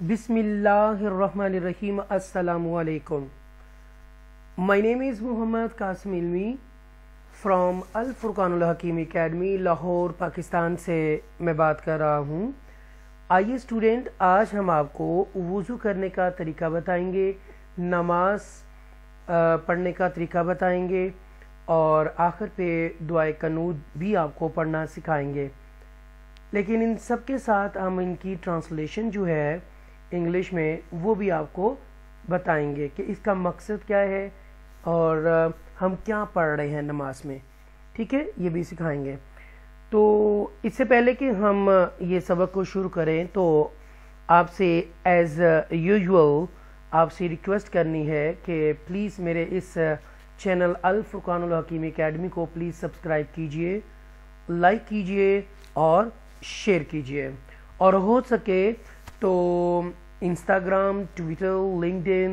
Bismillahir Rahmanir Raheem. Assalamu alaikum. My name is Muhammad Qasim Ilmi from Al Furqanul Hakeem Academy, Lahore Pakistan से मैं बात कर रहा हूँ। आइए स्टूडेंट, आज हम आपको वुज़ू करने का तरीका बताएंगे, नमाज पढ़ने का तरीका बताएंगे और आखिर पे दुआ al kanut भी आपको पढ़ना सिखाएंगे। लेकिन इन सब के साथ हम इनकी ट्रांसलेशन जो है इंग्लिश में वो भी आपको बताएंगे कि इसका मकसद क्या है और हम क्या पढ़ रहे हैं नमाज में, ठीक है, ये भी सिखाएंगे। तो इससे पहले कि हम ये सबक को शुरू करें तो आपसे एज़ यूजुअल आपसे रिक्वेस्ट करनी है कि प्लीज़ मेरे इस चैनल अल फुरकानुल हकीम एकेडमी को प्लीज़ सब्सक्राइब कीजिए, लाइक कीजिए और शेयर कीजिए, और हो सके तो Instagram, Twitter, LinkedIn,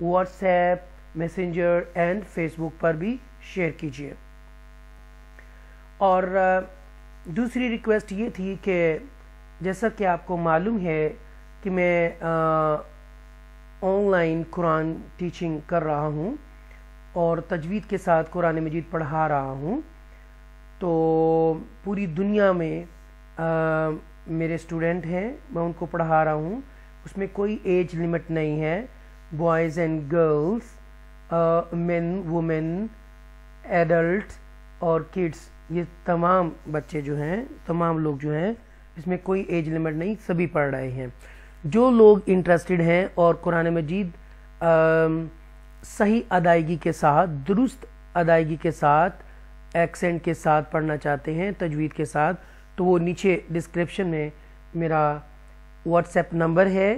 WhatsApp, Messenger and Facebook पर भी शेयर कीजिए। और दूसरी रिक्वेस्ट ये थी कि जैसा कि आपको मालूम है कि मैं ऑनलाइन कुरान टीचिंग कर रहा हूँ और तजवीद के साथ कुरान मजीद पढ़ा रहा हूँ, तो पूरी दुनिया में मेरे स्टूडेंट हैं, मैं उनको पढ़ा रहा हूँ। उसमें कोई एज लिमिट नहीं है, boys and girls, men, women, adult और किड्स, ये तमाम बच्चे जो हैं, तमाम लोग जो हैं, इसमें कोई एज लिमिट नहीं, सभी पढ़ रहे हैं। जो लोग इंटरेस्टेड हैं और कुरान मजीद सही अदायगी के साथ, दुरुस्त अदायगी के साथ, एक्सेंट के साथ पढ़ना चाहते हैं तजवीद के साथ, तो वो नीचे डिस्क्रिप्शन में मेरा व्हाट्सएप नंबर है,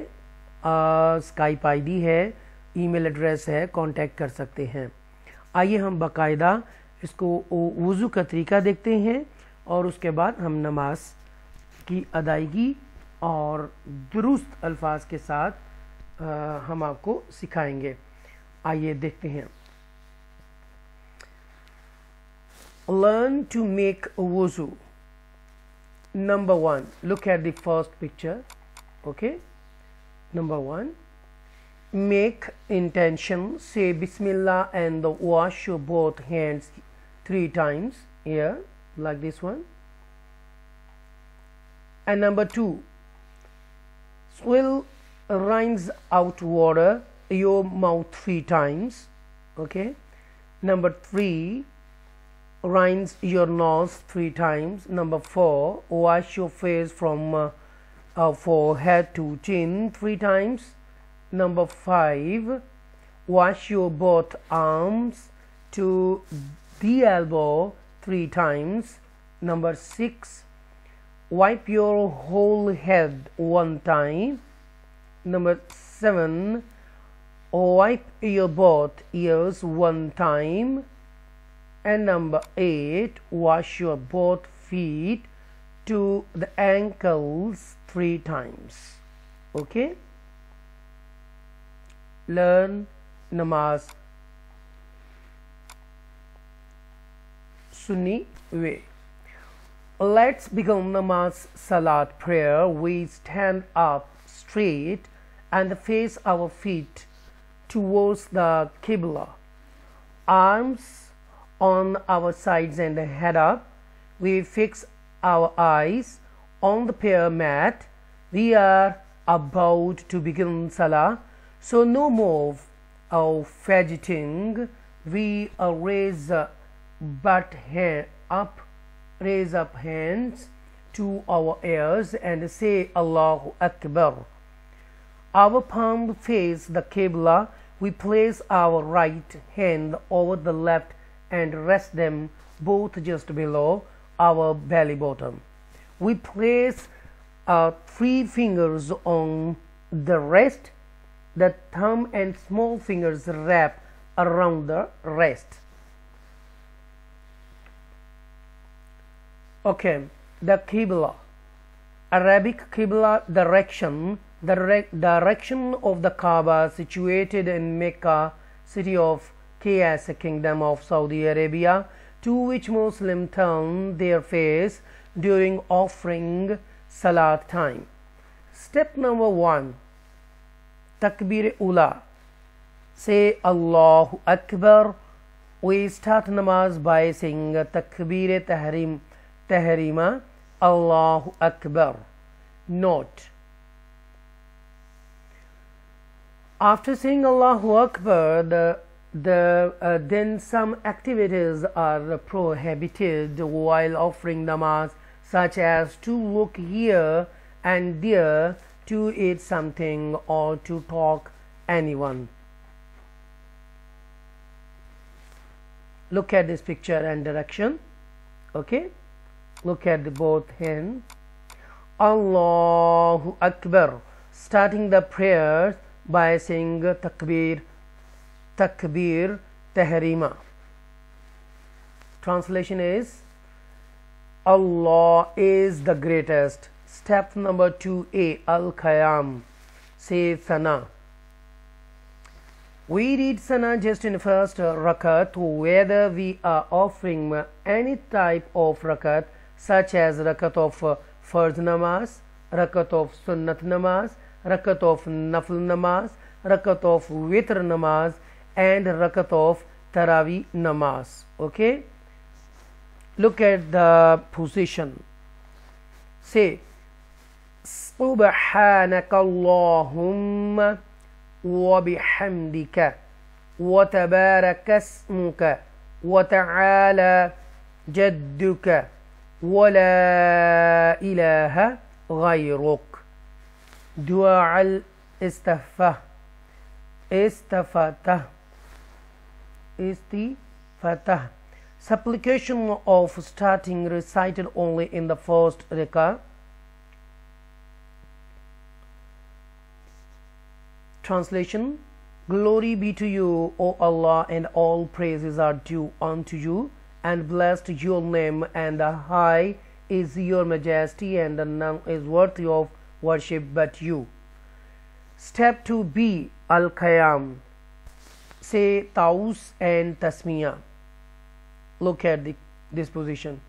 स्काइप आईडी है, ईमेल एड्रेस है, कांटेक्ट कर सकते हैं। आइए हम बाकायदा इसको वुज़ू का तरीका देखते हैं और उसके बाद हम नमाज की अदायगी और दुरुस्त अल्फाज के साथ हम आपको सिखाएंगे। आइए देखते हैं। लर्न टू मेक वुज़ू। Number one, look at the first picture. Okay, number one, make intention, say Bismillah and wash your both hands 3 times here, like this one. And number two, swill rinse out water your mouth 3 times. Okay, number three, rinse your nose 3 times. Number four, wash your face from forehead to chin 3 times. Number five, wash your both arms to the elbow 3 times. Number six, wipe your whole head 1 time. Number seven, wipe your both ears 1 time. And number 8, wash your both feet to the ankles 3 times. Okay, learn namaz sunni way. Let's begin namaz salat prayer. We stand up straight and face our feet towards the Qibla, arms on our sides and head up. We fix our eyes on the prayer mat. We are about to begin salah, so no move or fidgeting. We raise butt hand up, raise up hands to our ears and say Allahu Akbar. Our palm face the Qibla. We place our right hand over the left and rest them both just below our belly bottom. We place 3 fingers on the wrist. The thumb and small fingers wrap around the wrist. Okay, the Qibla, Arabic Qibla direction, the direction of the Kaaba situated in Mecca, city of KSA, Kingdom of Saudi Arabia, to which Muslims turn their face during offering salat time. Step number 1, Takbir Ula. Say Allahu Akbar. We start namaz by saying Takbir Tahrima. Allahu Akbar. Note. After saying Allahu Akbar, then some activities are prohibited while offering namaz, such as to look here and there, to eat something, or to talk anyone. Look at this picture and direction. Okay, look at the both hands. Allahu Akbar. Starting the prayers by saying Takbir Tahrima. Translation is, Allah is the greatest. Step number 2a, Al Khayam. Say Sana. We read Sana just in first Rakat, whether we are offering any type of Rakat, such as Rakat of Fard Namaz, Rakat of Sunnat Namaz, Rakat of Nafl Namaz, Rakat of Witr Namaz, and Rakat of Tarawih Namaz. Okay, look at the position. Say Subhanaka Allahumma wa bihamdika wa tabaraka ismuka wa ta'ala jadduka wa la ilaha ghayruk. Du'a al istifatah. Supplication of starting recited only in the first rak'ah. Translation: Glory be to you, O Allah, and all praises are due unto you, and blessed your name, and the high is your majesty, and none is worthy of worship but you. Step 2b, Al Khayam. Say Taus and Tasmiyah. Look at this position.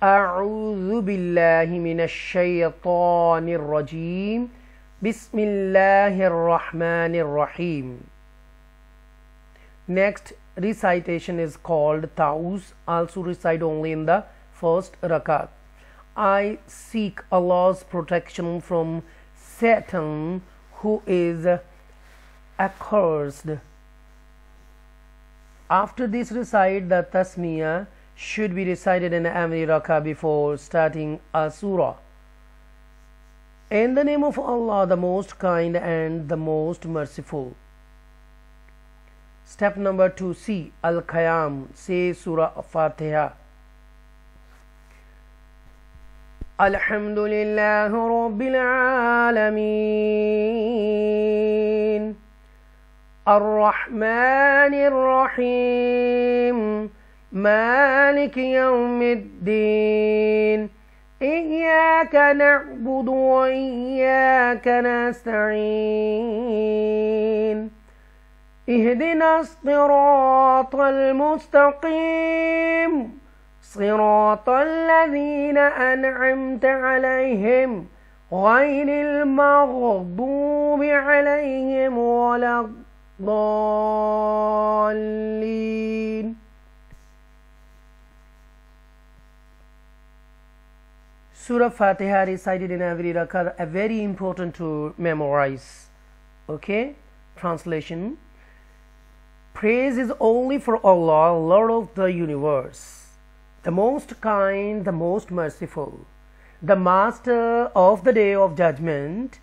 A'udhu billahi minash shaytanir rajim. Bismillahir Rahmanir Raheem. Next recitation is called Taus, also recite only in the first rakat. I seek Allah's protection from Satan, who is accursed. After this recite, the Tasmiyah should be recited in every rakah before starting a surah. In the name of Allah, the most kind and the most merciful. Step number 2c, Al Khayam. Say Surah Fatiha. Alhamdulillah Rabbil Alameen. Ar-Rahmanir Rahim. Maliki Yawmiddin. إياك نعبد وإياك نستعين اهدنا الصراط المستقيم صراط الذين أنعمت عليهم غير المغضوب عليهم ولا الضالين. Surah Fatiha recited in every rakah, very important to memorize. Okay, translation: Praise is only for Allah, Lord of the universe, the most kind, the most merciful, the master of the day of judgment.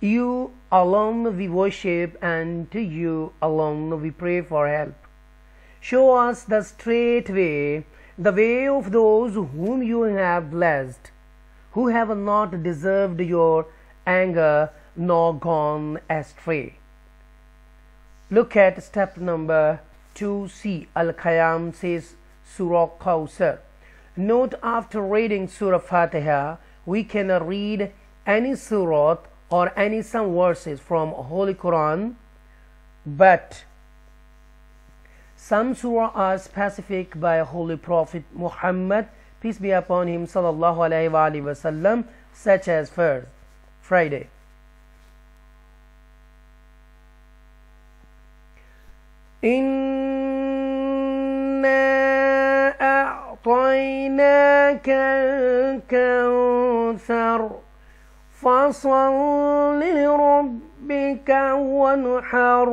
You alone we worship, and to you alone we pray for help. Show us the straight way, the way of those whom you have blessed, who have not deserved your anger nor gone astray. Look at step number 2c, Al Khayam. Says Surah Kausar. Note, after reading Surah Fatiha, we can read any surah or any some verses from Holy Quran, but some surah are specific by Holy Prophet Muhammad, peace be upon him, sallallahu alaihi wasallam, such as Friday. إِنَّا أَعْطَيْنَاكَ الْكَوْثَرَ فَصَلِّ لِرَبِّكَ وَانْحَرْ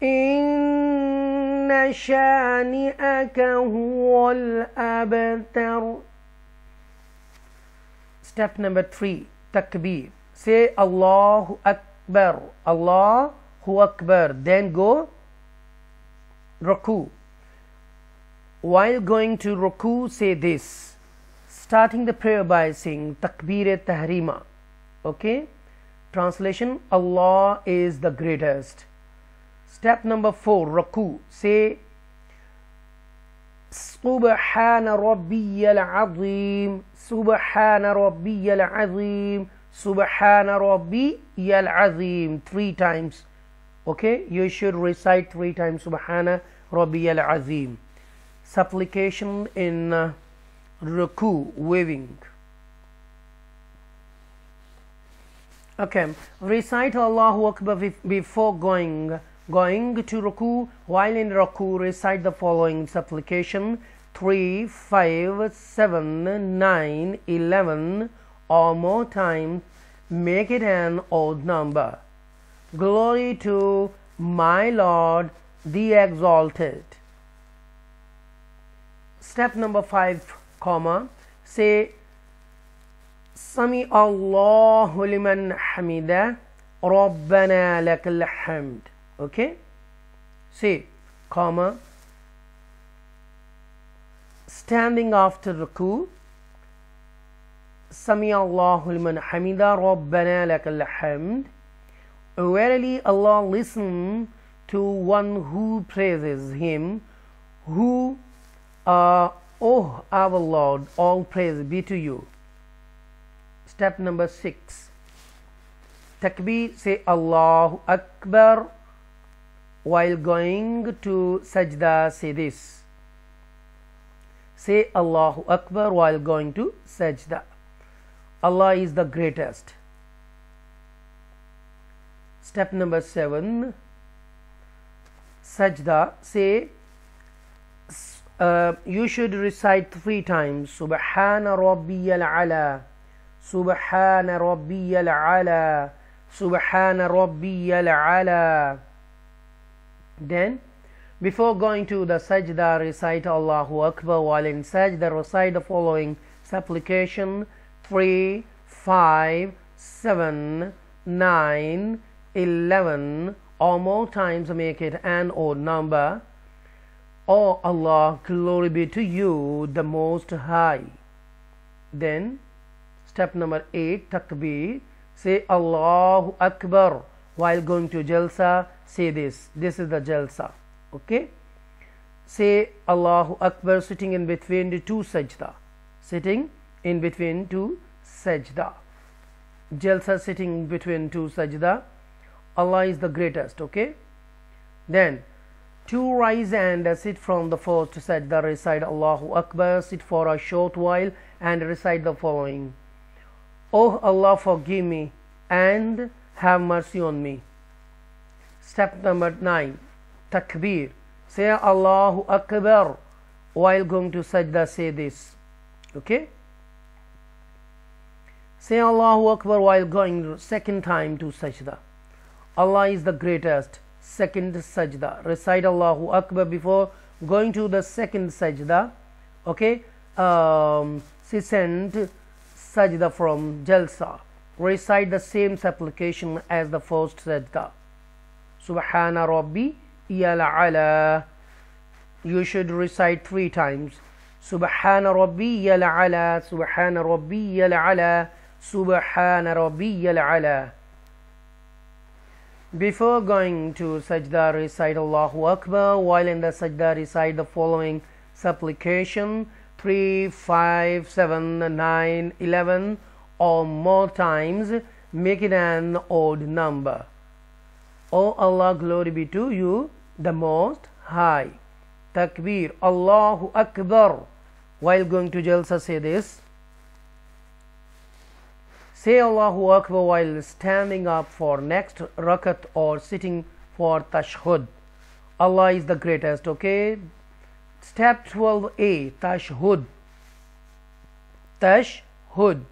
إِنَّ شَانِئَكَ هُوَ الْأَبْتَرُ. Step number 3, Takbir. Say Allahu Akbar, Allahu Akbar. Then go Ruku. While going to Ruku, say this, starting the prayer by saying Takbir Tahrima. Okay? Translation, Allah is the greatest. Step number 4, Ruku. Say Subhana Rabbi Yal Azim, Subhana Rabbi Yal Azim, Subhana Rabbi Yal Azim, 3 times. Okay, you should recite 3 times Subhana Rabbi Yal Azim. Supplication in Ruku, waving. Okay, recite Allahu Akbar before going to Ruku. While in Ruku, recite the following supplication: 3, 5, 7, 9, 11 or more times. Make it an odd number. Glory to my Lord, the Exalted. Step number 5, Comma. Say Sami Allahu liman hamida, Rabbana lakal hamd. Okay, say Comma, standing after Ruku, Sami Allahu liman hamida, Rabbana lakal hamd. Verily Allah listens to one who praises him, who oh our Lord, all praise be to you. Step number 6, Takbir. Say Allahu Akbar. While going to Sajda, say this. Say Allahu Akbar while going to Sajda. Allah is the greatest. Step number 7, Sajda. Say, you should recite 3 times. Subhana Rabbi Yal Ala, Subhana Rabbi Yal Ala, Subhana Rabbi Yal Ala. Then, before going to the Sajda, recite Allahu Akbar. While in Sajda, recite the following supplication: 3, 5, 7, 9, 11 or more times. Make it an odd number. Oh Allah, glory be to you, the Most High. Then, step number 8, Takbir. Say Allahu Akbar. While going to Jalsa, say this. This is the Jalsa. Okay? Say Allahu Akbar sitting in between the 2 sajda. Sitting in between 2 sajda. Jalsa sitting between 2 sajda. Allah is the greatest. Okay? Then, to rise and sit from the first sajda, recite Allahu Akbar. Sit for a short while and recite the following: Oh Allah, forgive me and have mercy on me. Step number 9, Takbir. Say Allahu Akbar. While going to Sajda, say this. Okay? Say Allahu Akbar while going 2nd time to Sajda. Allah is the greatest. 2nd sajda. Recite Allahu Akbar before going to the 2nd sajda. Okay? Second Sajda from Jalsa. Recite the same supplication as the first sajda. Subhana Rabbi Yal Ala. You should recite 3 times. Subhana Rabbi Yal Ala, Subhana Rabbi Yal Ala, Subhana Rabbi Yal Ala. Before going to Sajda, recite Allahu Akbar. While in the Sajda, recite the following supplication: 3, 5, 7, 9, 11 or more times. Make it an odd number. Oh Allah, glory be to you, the Most High. Takbir. Allahu Akbar. While going to Jalsa, say this. Say Allahu Akbar while standing up for next Rakat or sitting for Tash-Hud. Allah is the greatest. Okay, step 12a, Tash-Hud. Tash-Hud.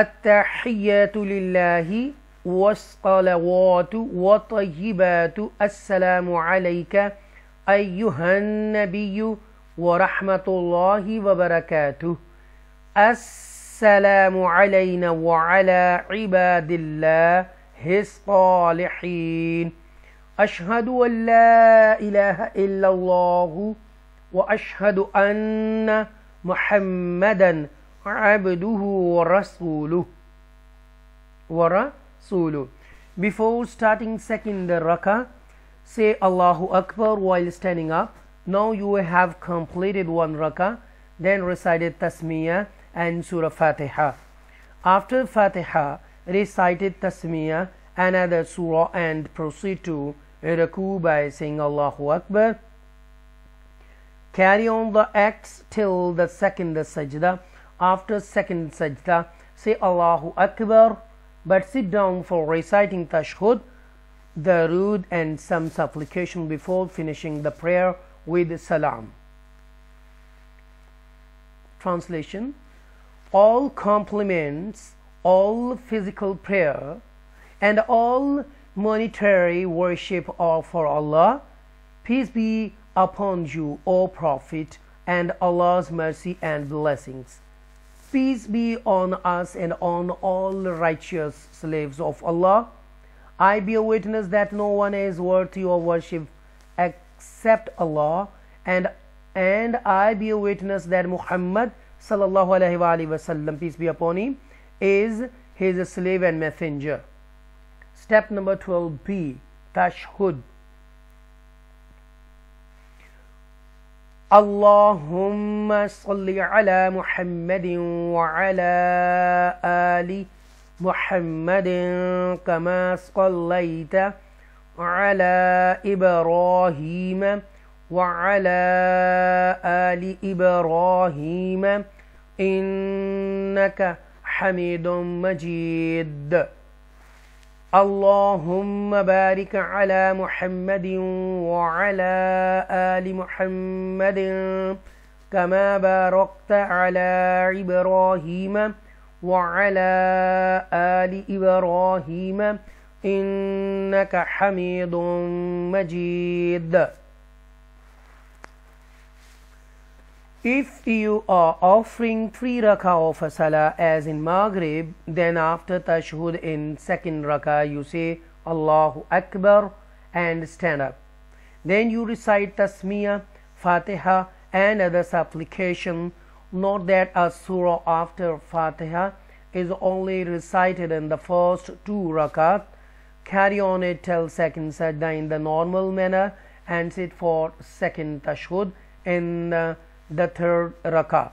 At-tahiyyatu lillahi was-salawatu wa-tayyibatu. Assalamu alayka ayyuhan nabiyyu wa rahmatullahi wa barakatuh. Assalamu alayna wa ala ibadillah his salihin. Ashhadu an la ilaha illallah wa ashhadu anna Muhammadan abduhu wa rasuluh. Before starting second rakah, say Allahu Akbar while standing up. Now you have completed one rakah, then recited Tasmiyah and Surah Fatiha. After Fatiha, recited Tasmiyah, another surah, and proceed to Ruku by saying Allahu Akbar. Carry on the acts till the second Sajda. After second Sajda, say Allahu Akbar, but sit down for reciting Tash-Hud, Darood, and some supplication before finishing the prayer with Salam. Translation: all compliments, all physical prayer, and all monetary worship are for Allah. Peace be upon you, O Prophet, and Allah's mercy and blessings. Peace be on us and on all righteous slaves of Allah. I bear witness that no one is worthy of worship except Allah, and I bear witness that Muhammad sallallahu alaihi wasallam, peace be upon him, is his slave and messenger. Step number 12b, Tash-Hud. Allahumma salli ala Muhammadin wa ala ali Muhammadin kama sallaita ala Ibrahim wa ala ali Ibrahim innaka hamidun majid. Allahumma barik ala Muhammadin wa ala ali Muhammadin kama barakta ala Ibrahim wa ala ali Ibrahim innaka hamidun majid. If you are offering 3 rakah of a salah as in Maghrib, then after Tash-Hud in second rakah you say Allahu Akbar and stand up. Then you recite Tasmiyah, Fatiha, and other supplication. Note that a surah after Fatiha is only recited in the first 2 rakat. Carry on it till second Sajda in the normal manner and sit for second Tash-Hud in the third rakah.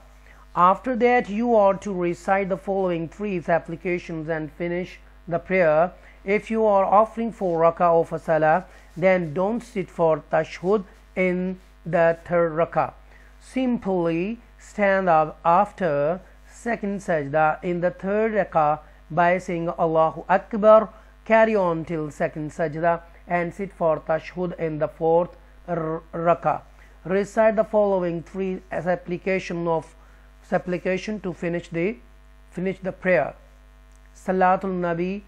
After that, you are to recite the following 3 supplications and finish the prayer. If you are offering 4 rakah of a salah, then don't sit for Tash-Hud in the third rakah. Simply stand up after second Sajda in the third rakah by saying Allahu Akbar. Carry on till second Sajda and sit for Tash-Hud in the fourth rakah. Recite the following 3 as supplication to finish the prayer: Salatul Nabi,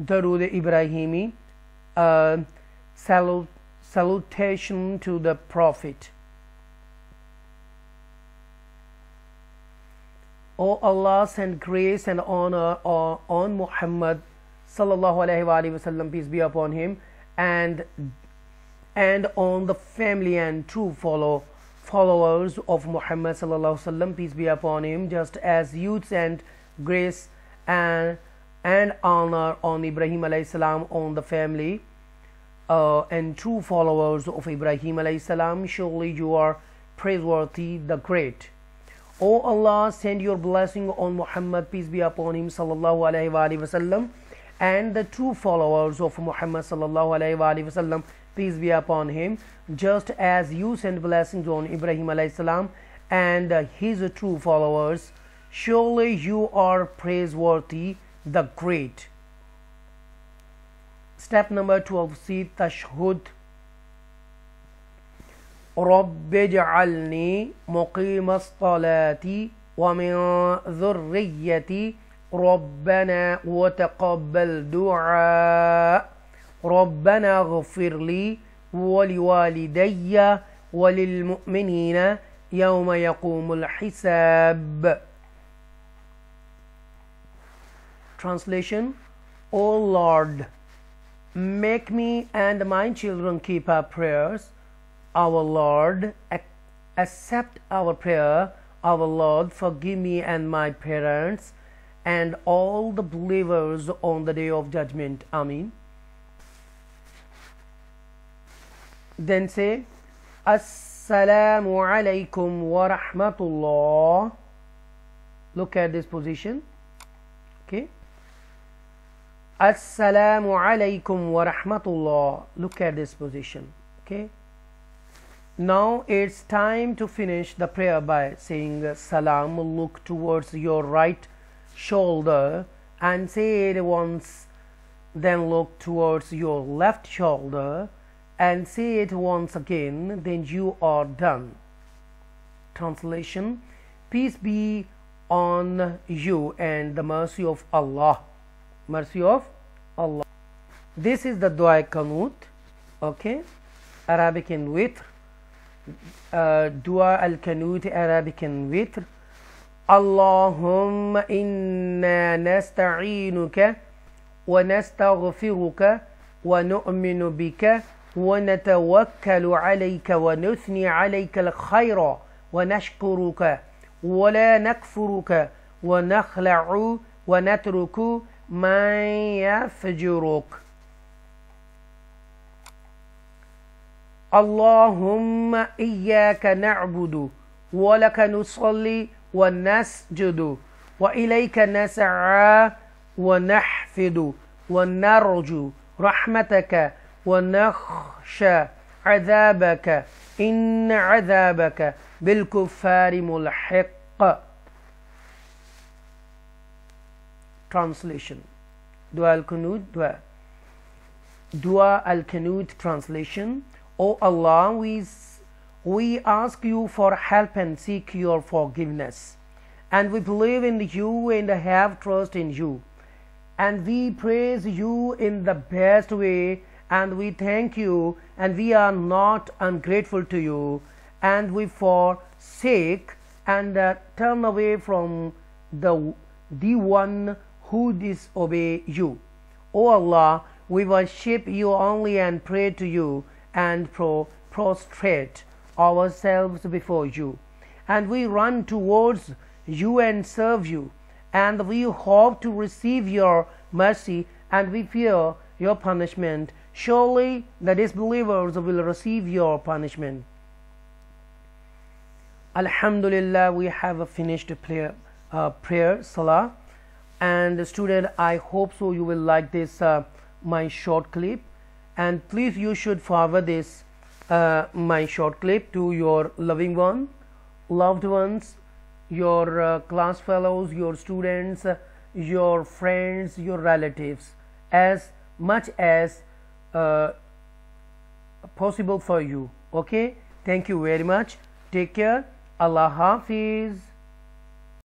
Darood Ibrahimi, salutation to the Prophet. O Allah, send grace and honor on Muhammad sallallahu alaihi wasallam, peace be upon him, and on the family and true followers of Muhammad sallallahu alaihi wasallam, peace be upon him, just as you sent grace and honor on Ibrahim alayhi salam, on the family and true followers of Ibrahim alayhi salam. Surely you are praiseworthy, the great. O Allah, send your blessing on Muhammad, peace be upon him, sallallahu alaihi wasallam, and the true followers of Muhammad sallallahu alaihi wasallam, peace be upon him, just as you send blessings on Ibrahim alayhi salam and his true followers. Surely you are praiseworthy, the great. Step number 12, see Tash-Hud. Rabbi ja'alni muqima salati wa min dhurriyyati Rabbana wa taqabbal du'a. Rabbana ghafirli wa liwalidayya wa lilmu'minina yawma yaqumul hisab. Translation: O Lord, make me and my children keep our prayers. Our Lord, accept our prayer. Our Lord, forgive me and my parents and all the believers on the day of judgment. Amin. Then say Assalamu alaikum wa rahmatullah. Look at this position. Okay. Assalamu alaikum wa rahmatullah. Look at this position. Okay. Now it's time to finish the prayer by saying salam. Look towards your right shoulder and say it once. Then look towards your left shoulder and say it once again. Then you are done. Translation: Peace be on you and the mercy of Allah. Mercy of Allah. This is the Du'a al kanut. Okay, Arabic and Witr. Du'a al kanut, Arabic and Witr. Allahumma inna nasta'inuka wa nastaghfiruka wa nu'minu bika wa natawakkalu alayka wa nuthni alayka al khayra wa nashkuruka wa la nakfuruka wa nakhla'u wa natruku man yafjuruk. Allahumma iyyaka na'budu wa laka nusalli wa nasjudu wa ilayka nas'a wa nahfidu wa narju rahmataka wa nakhsha 'adhabaka inna 'adhabaka bil kuffari mulhiq. Translation: Du'a al kanut. Translation: O Allah, we ask you for help and seek your forgiveness, and we believe in you and have trust in you, and we praise you in the best way, and we thank you, and we are not ungrateful to you, and we forsake and turn away from the one who disobey you. O Allah, we worship you only and pray to you and prostrate ourselves before you, and we run towards you and serve you, and we hope to receive your mercy, and we fear your punishment. Surely the disbelievers will receive your punishment. Alhamdulillah, we have finished prayer salah. And student, I hope so you will like this my short clip, and please you should forward this my short clip to your loved ones, your class fellows, your students, your friends, your relatives, as much as possible for you. Okay, thank you very much. Take care. Allah Hafiz.